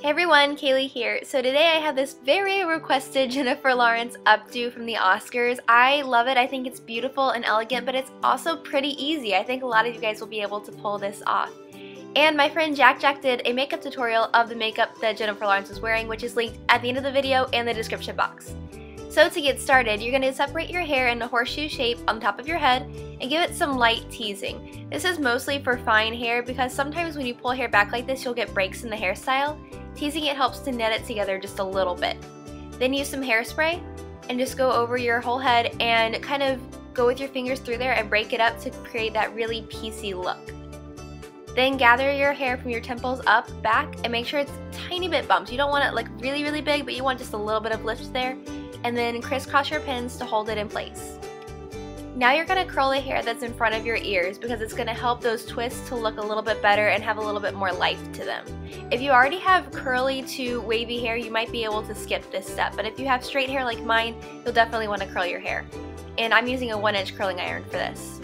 Hey everyone, Kaylee here. So today I have this very requested Jennifer Lawrence updo from the Oscars. I love it. I think it's beautiful and elegant, but it's also pretty easy. I think a lot of you guys will be able to pull this off. And my friend Jack-Jack did a makeup tutorial of the makeup that Jennifer Lawrence was wearing, which is linked at the end of the video and the description box. So to get started, you're going to separate your hair in a horseshoe shape on the top of your head and give it some light teasing. This is mostly for fine hair because sometimes when you pull hair back like this, you'll get breaks in the hairstyle. Teasing it helps to net it together just a little bit. Then use some hairspray and just go over your whole head and kind of go with your fingers through there and break it up to create that really piecey look. Then gather your hair from your temples up, back, and make sure it's a tiny bit bumped. You don't want it like really, really big, but you want just a little bit of lift there. And then crisscross your pins to hold it in place. Now you're going to curl the hair that's in front of your ears because it's going to help those twists to look a little bit better and have a little bit more life to them. If you already have curly to wavy hair, you might be able to skip this step, but if you have straight hair like mine, you'll definitely want to curl your hair. And I'm using a 1-inch curling iron for this.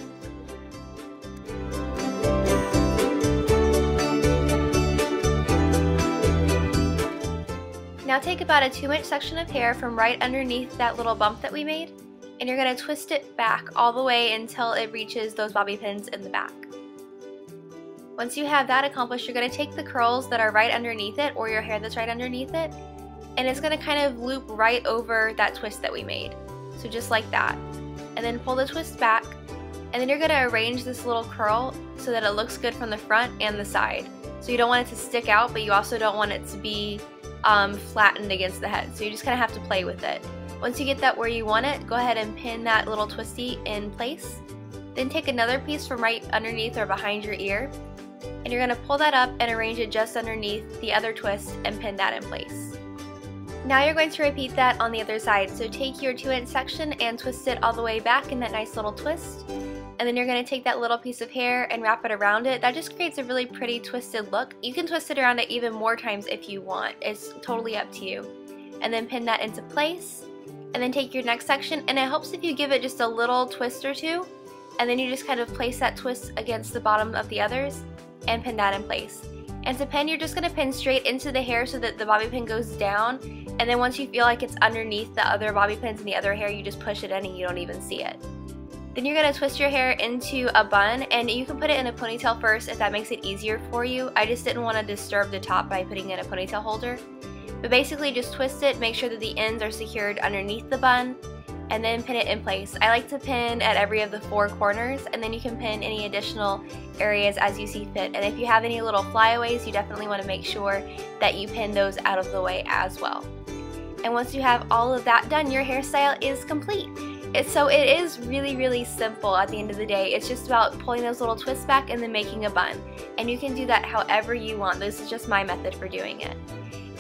Now take about a 2-inch section of hair from right underneath that little bump that we made, and you're going to twist it back all the way until it reaches those bobby pins in the back. Once you have that accomplished, you're going to take the curls that are right underneath it, or your hair that's right underneath it, and it's going to kind of loop right over that twist that we made. So just like that. And then pull the twist back, and then you're going to arrange this little curl so that it looks good from the front and the side. So you don't want it to stick out, but you also don't want it to be flattened against the head, so you just kind of have to play with it. Once you get that where you want it, go ahead and pin that little twisty in place. Then take another piece from right underneath or behind your ear, and you're going to pull that up and arrange it just underneath the other twist and pin that in place. Now you're going to repeat that on the other side, so take your 2-inch section and twist it all the way back in that nice little twist, and then you're going to take that little piece of hair and wrap it around it. That just creates a really pretty twisted look. You can twist it around it even more times if you want. It's totally up to you. And then pin that into place, and then take your next section, and it helps if you give it just a little twist or two, and then you just kind of place that twist against the bottom of the others and pin that in place. And to pin, you're just going to pin straight into the hair so that the bobby pin goes down, and then once you feel like it's underneath the other bobby pins and the other hair, you just push it in and you don't even see it. Then you're going to twist your hair into a bun, and you can put it in a ponytail first if that makes it easier for you. I just didn't want to disturb the top by putting in a ponytail holder. But basically just twist it, make sure that the ends are secured underneath the bun, and then pin it in place. I like to pin at every of the 4 corners, and then you can pin any additional areas as you see fit. And if you have any little flyaways, you definitely want to make sure that you pin those out of the way as well. And once you have all of that done, your hairstyle is complete. So it is really, really simple at the end of the day. It's just about pulling those little twists back and then making a bun. And you can do that however you want. This is just my method for doing it.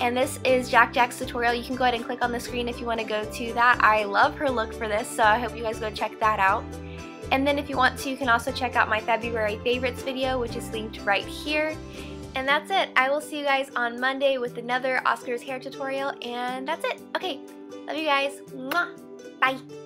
And this is Jack-Jack's tutorial. You can go ahead and click on the screen if you want to go to that. I love her look for this, so I hope you guys go check that out. And then if you want to, you can also check out my February favorites video, which is linked right here. And that's it. I will see you guys on Monday with another Oscars hair tutorial. And that's it. Okay. Love you guys. Mwah. Bye.